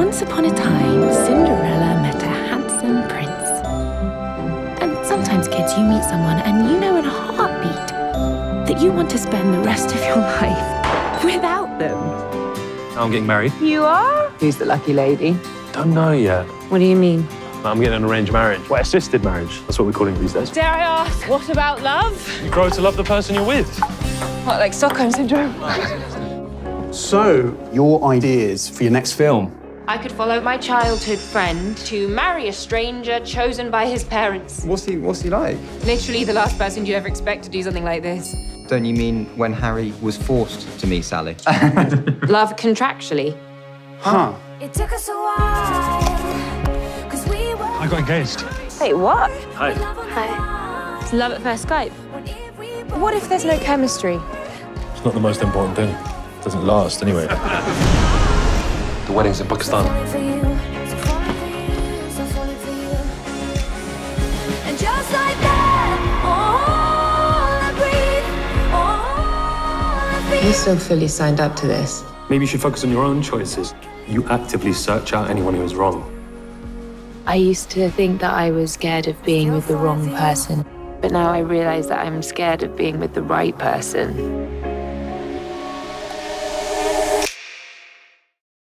Once upon a time, Cinderella met a handsome prince. And sometimes, kids, you meet someone and you know in a heartbeat that you want to spend the rest of your life without them. I'm getting married. You are? Who's the lucky lady? Don't know yet. What do you mean? I'm getting an arranged marriage. Well, assisted marriage. That's what we're calling it these days. Dare I ask, what about love? You grow to love the person you're with. What, like Stockholm Syndrome? So, your ideas for your next film? I could follow my childhood friend to marry a stranger chosen by his parents. What's he like? Literally the last person you ever expect to do something like this. Don't you mean when Harry was forced to meet Sally? Love contractually. Huh. It took us a while, 'cause we were... I got engaged. Wait, what? Hi. Hi. It's love at first sight. What if there's no chemistry? It's not the most important thing. It doesn't last, anyway. The wedding's in Pakistan. And just like that, you're so fully signed up to this. Maybe you should focus on your own choices. You actively search out anyone who is wrong. I used to think that I was scared of being with the wrong person, but now I realize that I'm scared of being with the right person.